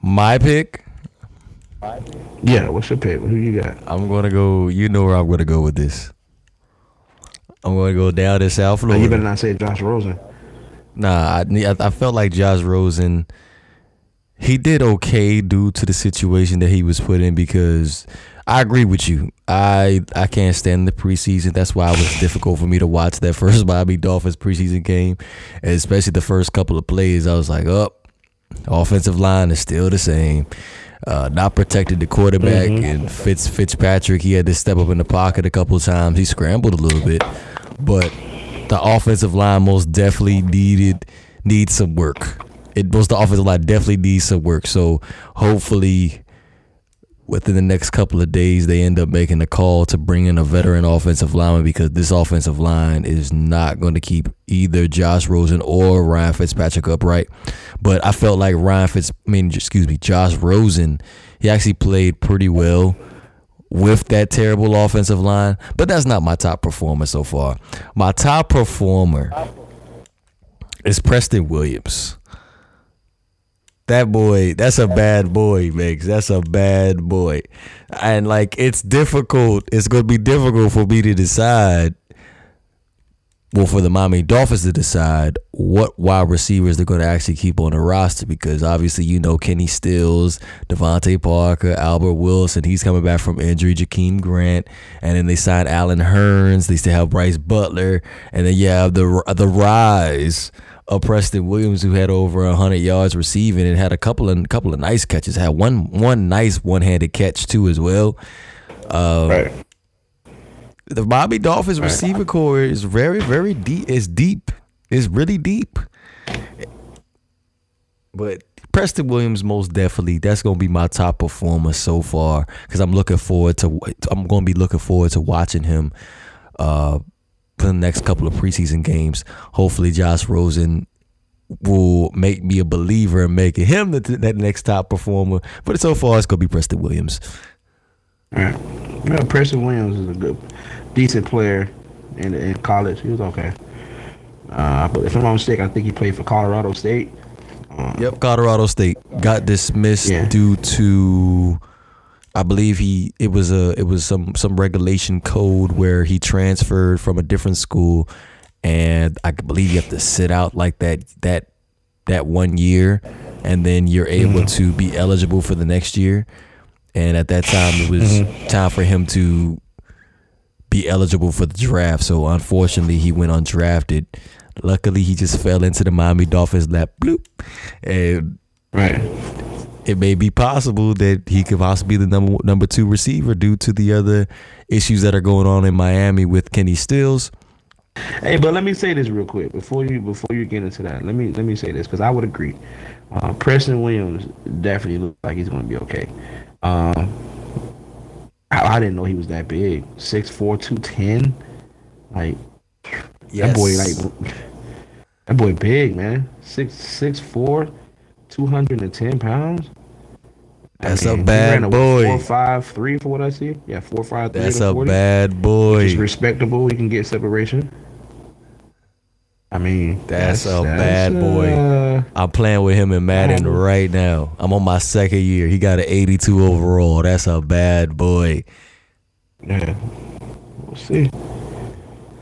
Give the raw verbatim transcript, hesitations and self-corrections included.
My pick? Yeah, what's your pick? Who you got? I'm going to go, you know where I'm going to go with this. I'm going to go down to South Florida. Oh, you better not say Josh Rosen. Nah, I, I felt like Josh Rosen, he did okay due to the situation that he was put in, because I agree with you. I I can't stand the preseason. That's why it was difficult for me to watch that first Miami Dolphins preseason game, and especially the first couple of plays. I was like, oh, offensive line is still the same. Uh, not protected the quarterback, mm-hmm. and Fitz Fitzpatrick, he had to step up in the pocket a couple of times. He scrambled a little bit, but the offensive line most definitely needed needs some work. It was the offensive line definitely needs some work. So hopefully within the next couple of days they end up making a call to bring in a veteran offensive lineman, because this offensive line is not going to keep either Josh Rosen or Ryan Fitzpatrick upright. But I felt like Ryan Fitz, I mean, excuse me, Josh Rosen, he actually played pretty well with that terrible offensive line. But that's not my top performer so far. My top performer is Preston Williams. That boy, that's a bad boy, Megs. That's a bad boy. And, like, it's difficult. It's going to be difficult for me to decide, well, for the Miami Dolphins to decide what wide receivers they're going to actually keep on the roster, because, obviously, you know, Kenny Stills, Devontae Parker, Albert Wilson, he's coming back from injury, Jakeem Grant, and then they signed Allen Hurns. They still have Bryce Butler. And then, yeah, the, the rise of Preston Williams, who had over one hundred yards receiving and had a couple of couple of nice catches. Had one one nice one-handed catch too as well. Um, right. The Miami Dolphins right. receiver core is very very deep. It's deep. It's really deep. But Preston Williams, most definitely, that's gonna be my top performer so far, because I'm looking forward to I'm gonna be looking forward to watching him. Uh, For the next couple of preseason games. Hopefully Josh Rosen will make me a believer and making him the that next top performer. But so far, it's going to be Preston Williams. All right. Well, Preston Williams is a good, decent player in, in college. He was okay. Uh, but if I'm not mistaken, I think he played for Colorado State. Um, yep, Colorado State. Got dismissed yeah. due to... I believe he it was a it was some some regulation code where he transferred from a different school, and I believe you have to sit out like that that that one year, and then you're able mm-hmm. to be eligible for the next year. And at that time, it was mm-hmm. time for him to be eligible for the draft. So unfortunately, he went undrafted. Luckily, he just fell into the Miami Dolphins lap, bloop, and right. it may be possible that he could possibly be the number number two receiver due to the other issues that are going on in Miami with Kenny Stills. Hey, but let me say this real quick before you before you get into that. Let me let me say this, because I would agree. Uh, Preston Williams definitely looks like he's going to be okay. Uh, I, I didn't know he was that big, six four, two ten. Like yes. that boy, like that boy, big man, six six four. two hundred ten pounds. That's I mean, a bad a boy. four five three for what I see. Yeah, four five three. That's a bad boy. He's respectable. We can get separation. I mean, that's, that's a that's, bad boy. Uh, I'm playing with him in Madden um, right now. I'm on my second year. He got an eighty-two overall. That's a bad boy. Yeah. We'll see.